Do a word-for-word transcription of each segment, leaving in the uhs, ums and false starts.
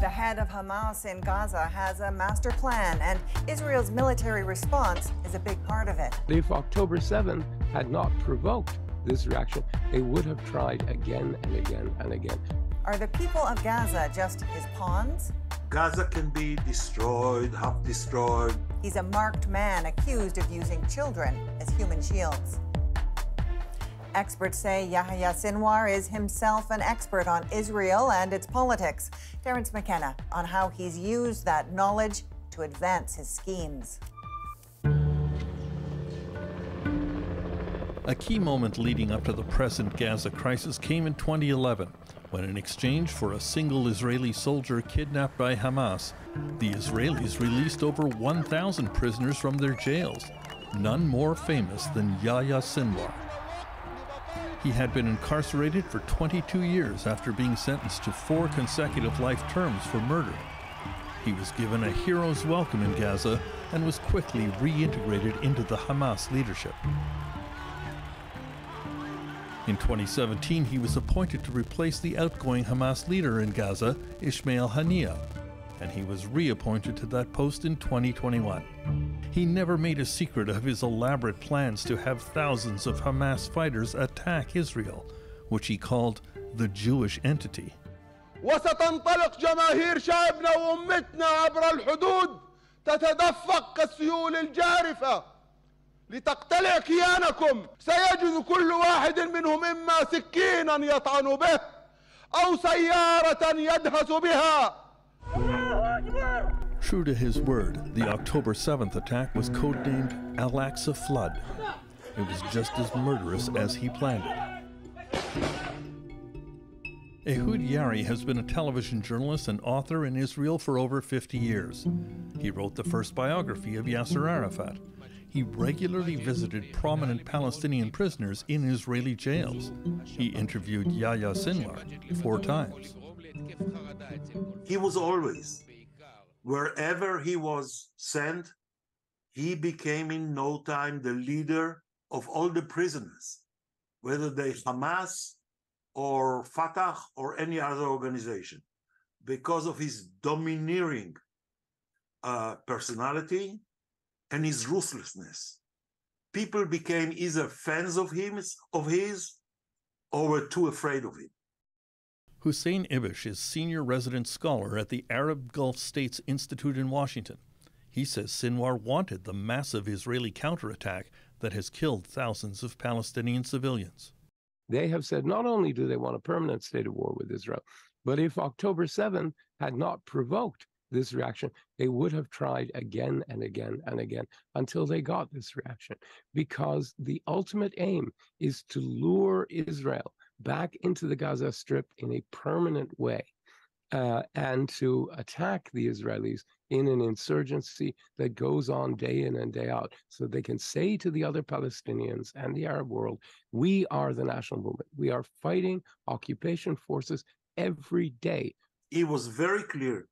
The head of Hamas in Gaza has a master plan, and Israel's military response is a big part of it. If October seventh had not provoked this reaction, they would have tried again and again and again. Are the people of Gaza just his pawns? Gaza can be destroyed, half destroyed. He's a marked man accused of using children as human shields. Experts say Yahya Sinwar is himself an expert on Israel and its politics. Terence McKenna on how he's used that knowledge to advance his schemes. A key moment leading up to the present Gaza crisis came in twenty eleven, when in exchange for a single Israeli soldier kidnapped by Hamas, the Israelis released over one thousand prisoners from their jails, none more famous than Yahya Sinwar. He had been incarcerated for twenty-two years after being sentenced to four consecutive life terms for murder. He was given a hero's welcome in Gaza and was quickly reintegrated into the Hamas leadership. In twenty seventeen, he was appointed to replace the outgoing Hamas leader in Gaza, Ismail Haniyeh, and he was reappointed to that post in twenty twenty-one. He never made a secret of his elaborate plans to have thousands of Hamas fighters attack Israel, which he called the Jewish entity. وستنطلق جماهير شعبنا وأمتنا عبر الحدود تتدفق كالسيول الجارفة لتقتلع كيانكم. سيجد كل واحد منهم إما سكينا يطعن به أو سيارة يدهس بها. True to his word, the October seventh attack was codenamed Al-Aqsa Flood. It was just as murderous as he planned it. Ehud Yari has been a television journalist and author in Israel for over fifty years. He wrote the first biography of Yasser Arafat. He regularly visited prominent Palestinian prisoners in Israeli jails. He interviewed Yahya Sinwar four times. He was always, wherever he was sent, he became in no time the leader of all the prisoners, whether they Hamas or Fatah or any other organization, because of his domineering uh, personality and his ruthlessness. People became either fans of him, of his, or were too afraid of him. Hussein Ibish is senior resident scholar at the Arab Gulf States Institute in Washington. He says Sinwar wanted the massive Israeli counterattack that has killed thousands of Palestinian civilians. They have said not only do they want a permanent state of war with Israel, but if October seventh had not provoked this reaction, they would have tried again and again and again until they got this reaction, because the ultimate aim is to lure Israel back into the Gaza Strip in a permanent way uh, and to attack the Israelis in an insurgency that goes on day in and day out, so they can say to the other Palestinians and the Arab world, we are the national movement. We are fighting occupation forces every day. It was very clear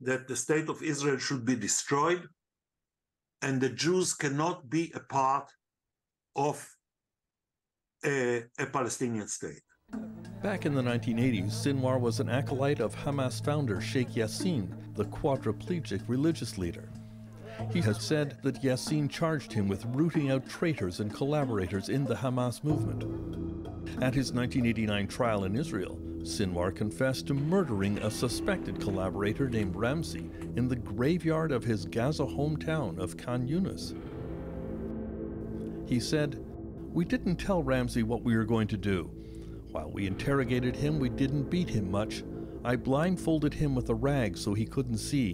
that the state of Israel should be destroyed and the Jews cannot be a part of A, a Palestinian state. Back in the nineteen eighties, Sinwar was an acolyte of Hamas founder Sheikh Yassin, the quadriplegic religious leader. He has said that Yassin charged him with rooting out traitors and collaborators in the Hamas movement. At his nineteen eighty-nine trial in Israel, Sinwar confessed to murdering a suspected collaborator named Ramsey in the graveyard of his Gaza hometown of Khan Yunus. He said, "We didn't tell Ramsey what we were going to do. While we interrogated him, we didn't beat him much. I blindfolded him with a rag so he couldn't see.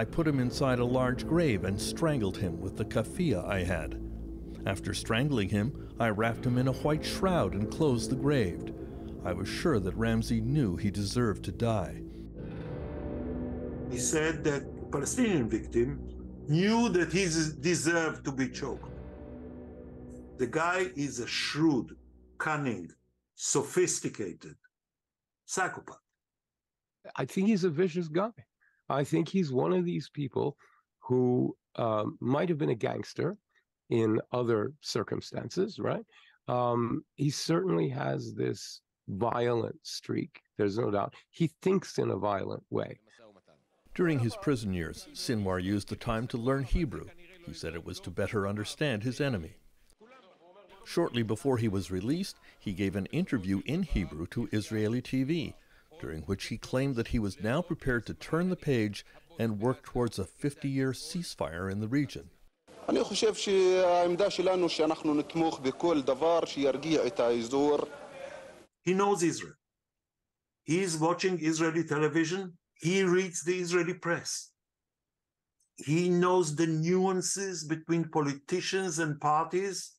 I put him inside a large grave and strangled him with the kafia I had. After strangling him, I wrapped him in a white shroud and closed the grave. I was sure that Ramsey knew he deserved to die." He said that the Palestinian victim knew that he deserved to be choked. The guy is a shrewd, cunning, sophisticated psychopath. I think he's a vicious guy. I think he's one of these people who um, might have been a gangster in other circumstances, right? Um, he certainly has this violent streak. There's no doubt. He thinks in a violent way. During his prison years, Sinwar used the time to learn Hebrew. He said it was to better understand his enemy. Shortly before he was released, he gave an interview in Hebrew to Israeli T V, during which he claimed that he was now prepared to turn the page and work towards a fifty-year ceasefire in the region. I חושב שהעמדה שלנו שאנחנו נתמוך בכל דבר שירגיע את האזור. He knows Israel. He is watching Israeli television. He reads the Israeli press. He knows the nuances between politicians and parties,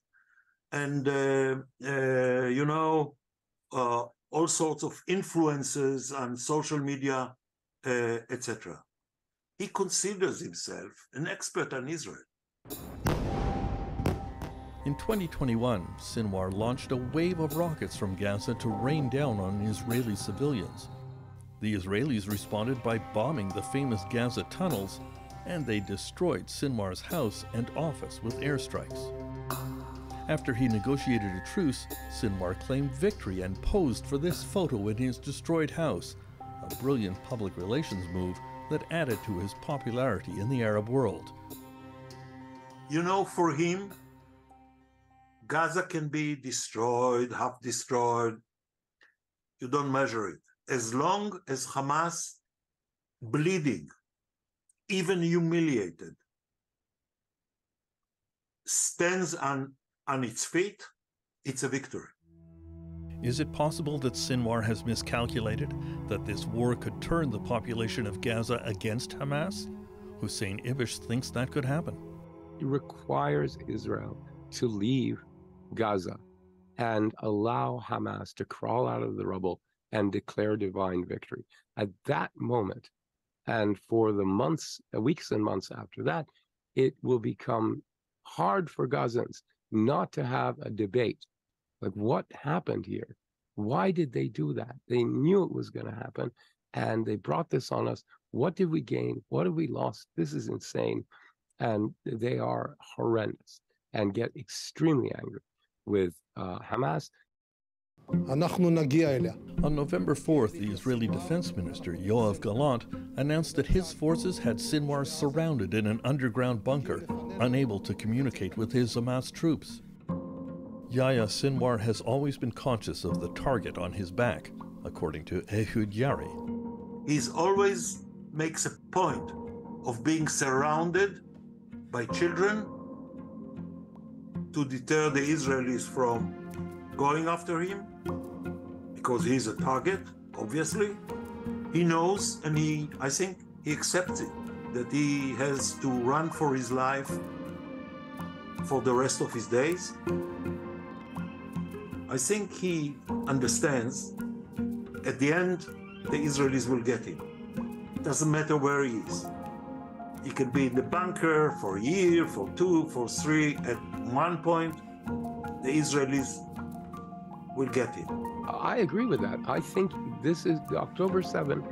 and uh, uh, you know, uh, all sorts of influences on social media, uh, et cetera. He considers himself an expert on Israel. In twenty twenty-one, Sinwar launched a wave of rockets from Gaza to rain down on Israeli civilians. The Israelis responded by bombing the famous Gaza tunnels, and they destroyed Sinwar's house and office with airstrikes. After he negotiated a truce, Sinwar claimed victory and posed for this photo in his destroyed house, a brilliant public relations move that added to his popularity in the Arab world. You know, for him, Gaza can be destroyed, half destroyed. You don't measure it. As long as Hamas, bleeding, even humiliated, stands on, on its feet, it's a victory. Is it possible that Sinwar has miscalculated, that this war could turn the population of Gaza against Hamas? Hussein Ibish thinks that could happen. It requires Israel to leave Gaza and allow Hamas to crawl out of the rubble and declare divine victory. At that moment, and for the months, weeks and months after that, it will become hard for Gazans not to have a debate. Like, what happened here? Why did they do that? They knew it was going to happen, and they brought this on us. What did we gain? What have we lost? This is insane. And they are horrendous and get extremely angry with uh, Hamas. On November fourth, the Israeli Defense Minister, Yoav Gallant, announced that his forces had Sinwar surrounded in an underground bunker, unable to communicate with his Hamas troops. Yahya Sinwar has always been conscious of the target on his back, according to Ehud Yari. He always makes a point of being surrounded by children to deter the Israelis from going after him, because he's a target, obviously. He knows, and he, I think, he accepts it, that he has to run for his life for the rest of his days. I think he understands at the end, the Israelis will get him. It doesn't matter where he is. He can be in the bunker for a year, for two, for three. At one point, the Israelis will get it. I agree with that. I think this is the October seventh.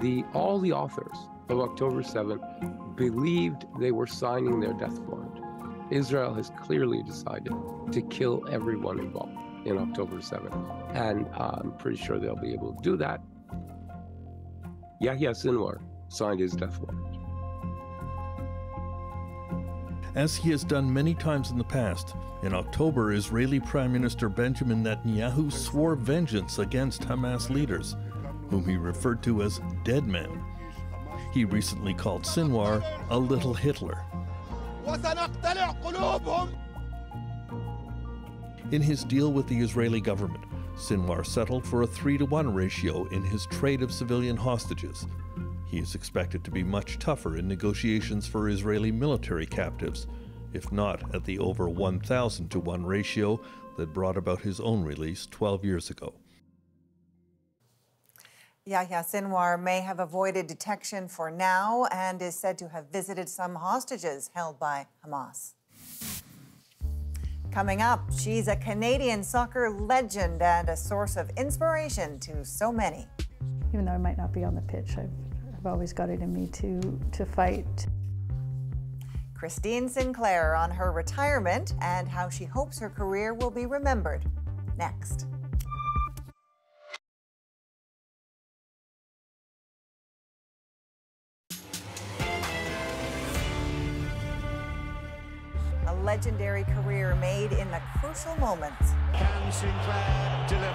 The, all the authors of October seventh believed they were signing their death warrant. Israel has clearly decided to kill everyone involved in October seventh. And uh, I'm pretty sure they'll be able to do that. Yahya Sinwar signed his death warrant. As he has done many times in the past, in October, Israeli Prime Minister Benjamin Netanyahu swore vengeance against Hamas leaders, whom he referred to as dead men. He recently called Sinwar a little Hitler. In his deal with the Israeli government, Sinwar settled for a three to one ratio in his trade of civilian hostages. He is expected to be much tougher in negotiations for Israeli military captives, if not at the over one thousand to one ratio that brought about his own release twelve years ago. Yahya Sinwar may have avoided detection for now and is said to have visited some hostages held by Hamas. Coming up, she's a Canadian soccer legend and a source of inspiration to so many. Even though I might not be on the pitch, I've I've always got it in me to, to fight. Christine Sinclair on her retirement and how she hopes her career will be remembered. Next. legendary career made in the crucial moment. Can Sinclair deliver?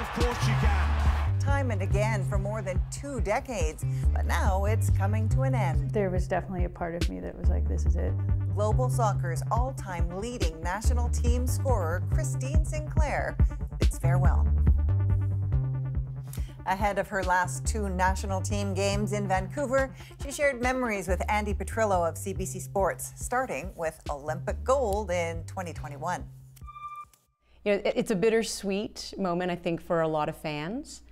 Of course she can. Time and again for more than two decades, but now it's coming to an end. There was definitely a part of me that was like, this is it. Global soccer's all-time leading national team scorer, Christine Sinclair, bids farewell. Ahead of her last two national team games in Vancouver, she shared memories with Andy Petrillo of C B C Sports, starting with Olympic gold in twenty twenty-one. You know, it's a bittersweet moment, I think, for a lot of fans,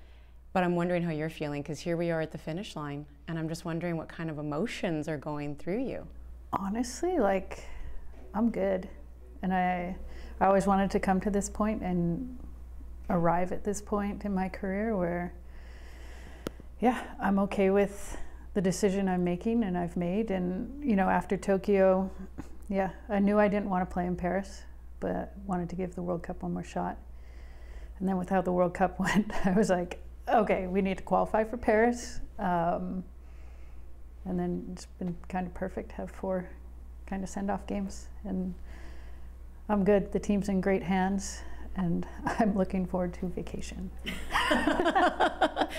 but I'm wondering how you're feeling, because here we are at the finish line, and I'm just wondering what kind of emotions are going through you. Honestly, like, I'm good, and I, I always wanted to come to this point and arrive at this point in my career where, yeah, I'm okay with the decision I'm making and I've made. And, you know, after Tokyo, yeah, I knew I didn't want to play in Paris, but wanted to give the World Cup one more shot. And then with how the World Cup went, I was like, okay, we need to qualify for Paris. Um, and then it's been kind of perfect, have four kind of send-off games. And I'm good, the team's in great hands. And I'm looking forward to vacation.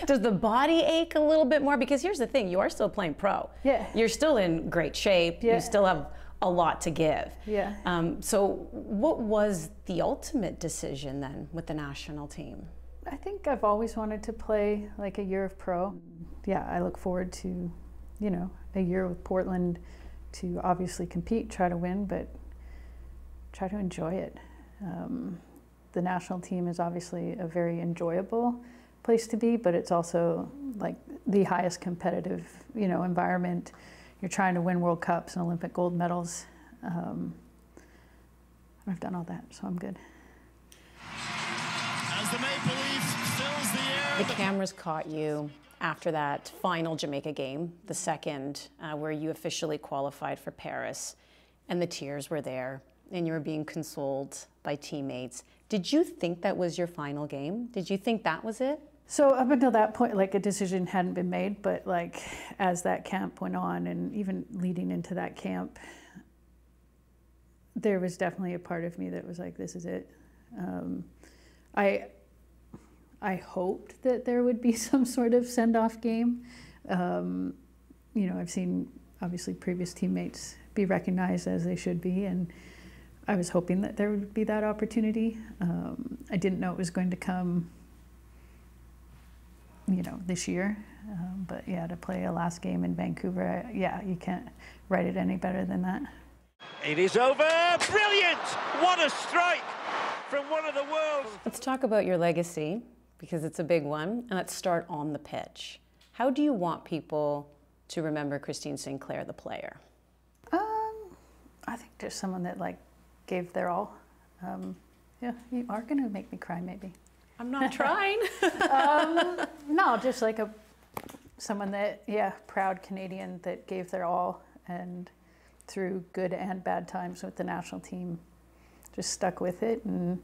Does the body ache a little bit more? Because here's the thing, you are still playing pro. Yeah. You're still in great shape. Yeah. You still have a lot to give. Yeah. Um, so what was the ultimate decision then with the national team? I think I've always wanted to play like a year of pro. Yeah, I look forward to, you know, a year with Portland to obviously compete, try to win, but try to enjoy it. Um, The national team is obviously a very enjoyable place to be, but it's also like the highest competitive, you know, environment. You're trying to win World Cups and Olympic gold medals. Um, I've done all that, so I'm good. As the Maple Leaf fills the air. The cameras caught you after that final Jamaica game, the second, uh, where you officially qualified for Paris, and the tears were there, and you were being consoled by teammates. Did you think that was your final game? Did you think that was it? So up until that point, like, a decision hadn't been made, but like as that camp went on and even leading into that camp, there was definitely a part of me that was like, this is it. Um, I, I hoped that there would be some sort of send-off game. Um, you know, I've seen obviously previous teammates be recognized as they should be, and I was hoping that there would be that opportunity. Um, I didn't know it was going to come, you know, this year. Um, but yeah, to play a last game in Vancouver, I, yeah, you can't write it any better than that. It is over. Brilliant! What a strike from one of the world's. Let's talk about your legacy, because it's a big one. And let's start on the pitch. How do you want people to remember Christine Sinclair, the player? Um, I think just someone that, like, gave their all. Um, yeah, you are going to make me cry, maybe. I'm not trying. um, no, just like a someone that, yeah, proud Canadian that gave their all, and through good and bad times with the national team, just stuck with it, and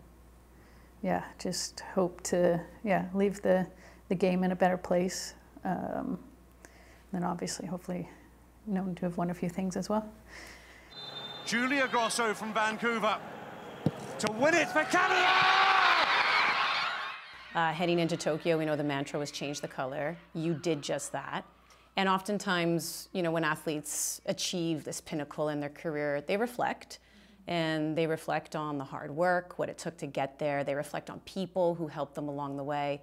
yeah, just hope to yeah leave the the game in a better place. Um, and obviously, hopefully, known to have won a few things as well. Julia Grosso from Vancouver to win it for Canada! Uh, heading into Tokyo, we know the mantra was change the color. You did just that. And oftentimes, you know, when athletes achieve this pinnacle in their career, they reflect. And they reflect on the hard work, what it took to get there. They reflect on people who helped them along the way.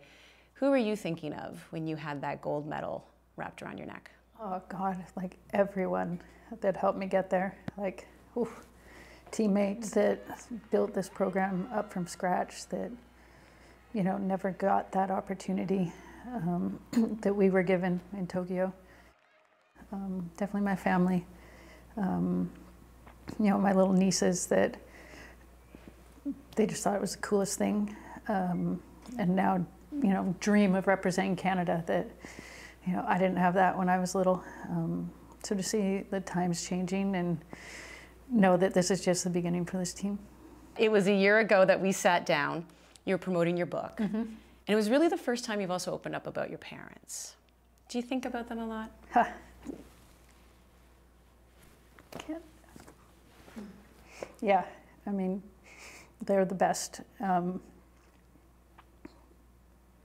Who were you thinking of when you had that gold medal wrapped around your neck? Oh, God, like everyone that helped me get there. Like, oof, teammates that built this program up from scratch that, you know, never got that opportunity um, that we were given in Tokyo. Um, definitely my family, um, you know, my little nieces that they just thought it was the coolest thing. Um, and now, you know, dream of representing Canada that, you know, I didn't have that when I was little. Um, So to see the times changing and know that this is just the beginning for this team. It was a year ago that we sat down. You were promoting your book. Mm-hmm. And it was really the first time you've also opened up about your parents. Do you think about them a lot? Huh. Can't. Yeah, I mean, they're the best. Um,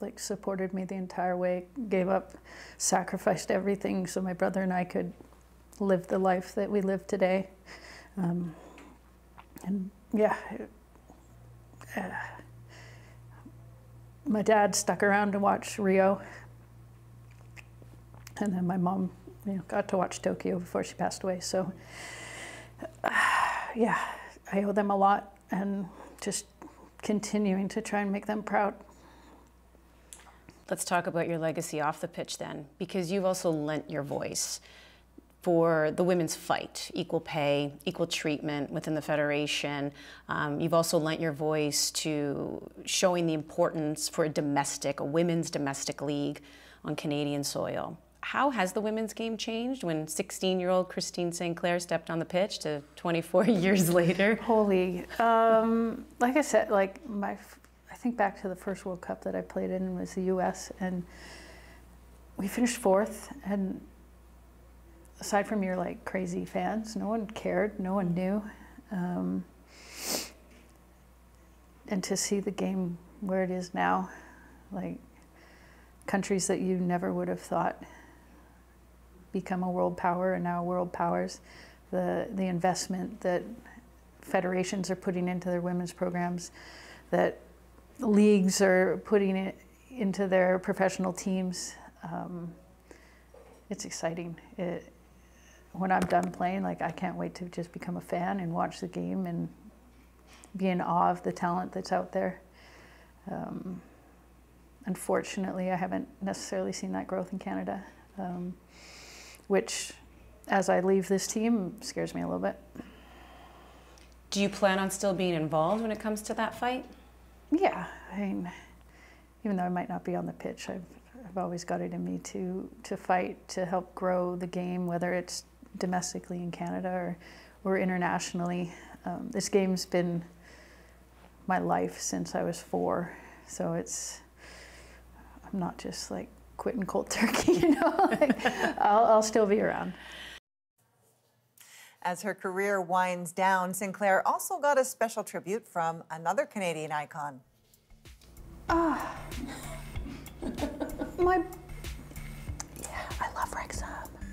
like supported me the entire way, gave up, sacrificed everything so my brother and I could live the life that we live today. Um, and yeah, it, uh, my dad stuck around to watch Rio, and then my mom, you know, got to watch Tokyo before she passed away. So uh, yeah, I owe them a lot, and just continuing to try and make them proud. Let's talk about your legacy off the pitch then, because you've also lent your voice for the women's fight, equal pay, equal treatment within the Federation. Um, you've also lent your voice to showing the importance for a domestic, a women's domestic league on Canadian soil. How has the women's game changed when sixteen-year-old Christine Sinclair stepped on the pitch to twenty-four years later? Holy, um, like I said, like my, I think back to the first World Cup that I played in was the U S, and we finished fourth, and aside from your like crazy fans, no one cared, no one knew. Um, and to see the game where it is now, like countries that you never would have thought become a world power and now world powers, the, the investment that federations are putting into their women's programs, that leagues are putting it into their professional teams, um, it's exciting. It, when I'm done playing, like I can't wait to just become a fan and watch the game and be in awe of the talent that's out there. Um, unfortunately, I haven't necessarily seen that growth in Canada, um, which, as I leave this team, scares me a little bit. Do you plan on still being involved when it comes to that fight? Yeah, I mean, even though I might not be on the pitch, I've I've always got it in me to to fight, to help grow the game, whether it's domestically in Canada or, or internationally. Um, this game's been my life since I was four, so it's, I'm not just like quitting cold turkey, you know, like, I'll, I'll still be around. As her career winds down, Sinclair also got a special tribute from another Canadian icon. Ah. My, yeah, I love Wrexham.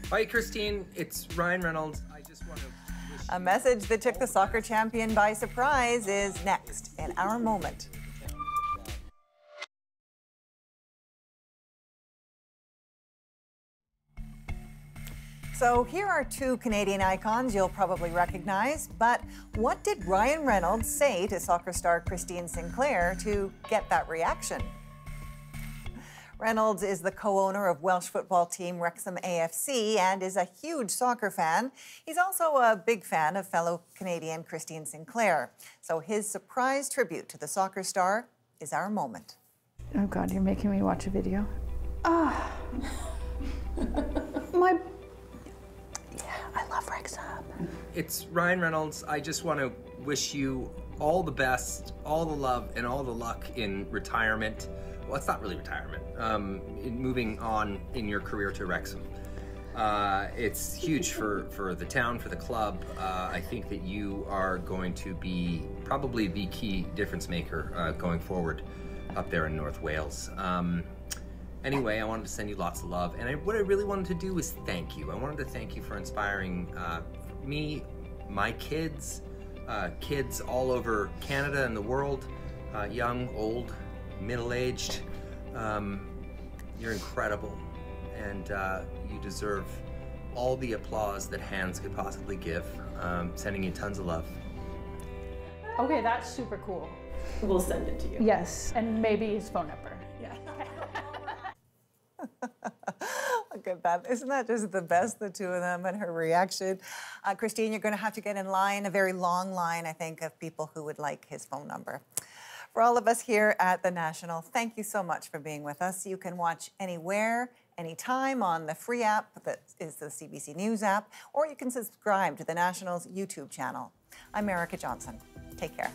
Hi, Christine. It's Ryan Reynolds. I just want to wish a message that took the soccer champion by surprise is next in our moment. So here are two Canadian icons you'll probably recognize, but what did Ryan Reynolds say to soccer star Christine Sinclair to get that reaction? Reynolds is the co-owner of Welsh football team Wrexham A F C and is a huge soccer fan. He's also a big fan of fellow Canadian Christine Sinclair. So his surprise tribute to the soccer star is our moment. Oh God, you're making me watch a video. Ah, my, yeah, I love Wrexham. It's Ryan Reynolds. I just want to wish you all the best, all the love, and all the luck in retirement. Well, it's not really retirement, um, in moving on in your career to Wrexham. Uh, it's huge for, for the town, for the club. Uh, I think that you are going to be probably the key difference maker uh, going forward up there in North Wales. Um, anyway, I wanted to send you lots of love. And I, what I really wanted to do was thank you. I wanted to thank you for inspiring uh, me, my kids, uh, kids all over Canada and the world, uh, young, old, middle-aged. Um, you're incredible, and uh, you deserve all the applause that hands could possibly give. Um, sending you tons of love. Okay, that's super cool. We'll send it to you. Yes, and maybe his phone number. Yeah. Look at that. Isn't that just the best, the two of them and her reaction? Uh, Christine, you're going to have to get in line, a very long line, I think, of people who would like his phone number. For all of us here at The National, thank you so much for being with us. You can watch anywhere, anytime on the free app that is the C B C News app, or you can subscribe to The National's YouTube channel. I'm Erica Johnson. Take care.